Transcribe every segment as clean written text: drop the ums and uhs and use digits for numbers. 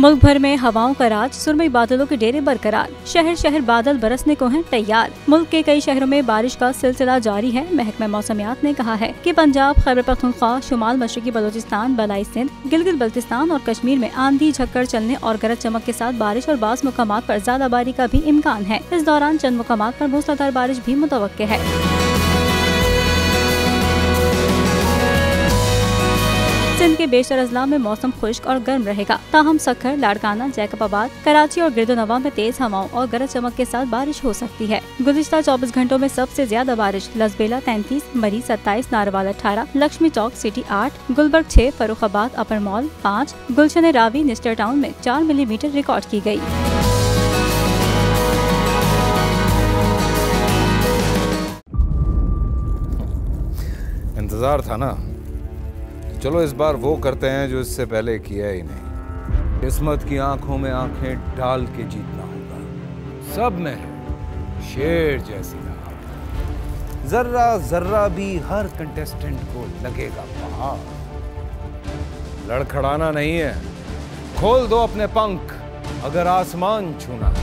मुल्क भर में हवाओं का राज, सुरमई बादलों के डेरे बरकरार, शहर शहर बादल बरसने को हैं तैयार। मुल्क के कई शहरों में बारिश का सिलसिला जारी है। महकमा मौसमियात ने कहा है कि पंजाब, खैबर पख्तूनख्वा, शुमाल मशरकी बलोचिस्तान, बलाई सिंध, गिलगित बल्तिस्तान और कश्मीर में आंधी, झक्कड़ चलने और गरज चमक के साथ बारिश और बाज़ मुकामात पर ज्यादा बारी का भी इम्कान है। इस दौरान चंद मुकामात पर मूसलाधार बारिश भी मुतवक्के है। सिंध के बेशतर अजला में मौसम खुश्क और गर्म रहेगा, ताहम सक्खर, लाड़काना, जैकबाबाद, कराची और गिरदोनवा में तेज हवाओं और गरज चमक के साथ बारिश हो सकती है। गुज़िश्ता 24 घंटों में सबसे ज्यादा बारिश Lasbela 33, Murree 27, Narowal 18, Lakshmi Chowk city 8, Gulberg 6, Farrukhabad upper mall 5, Gulshan Ravi Nishtar town में 4 मिलीमीटर रिकॉर्ड की गयी। इंतजार था ना, चलो इस बार वो करते हैं जो इससे पहले किया ही नहीं। किस्मत की आंखों में आंखें डाल के जीतना होगा। सब में शेर जैसी आंखें, जर्रा जर्रा भी हर कंटेस्टेंट को लगेगा वहां। लड़खड़ाना नहीं है, खोल दो अपने पंख अगर आसमान छूना।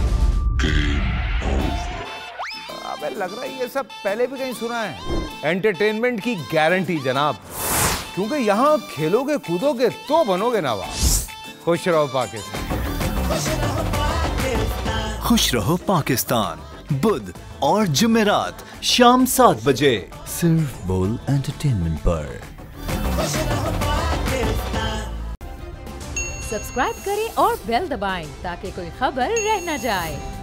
अबे लग रहा है ये सब पहले भी कहीं सुना है। एंटरटेनमेंट की गारंटी जनाब, क्योंकि यहाँ खेलोगे कूदोगे तो बनोगे नवाब। खुश रहो पाकिस्तान, खुश रहो पाकिस्तान। बुध और जुमेरात शाम 7 बजे सिर्फ बोल एंटरटेनमेंट पर। सब्सक्राइब करें और बेल दबाएं ताकि कोई खबर रह न जाए।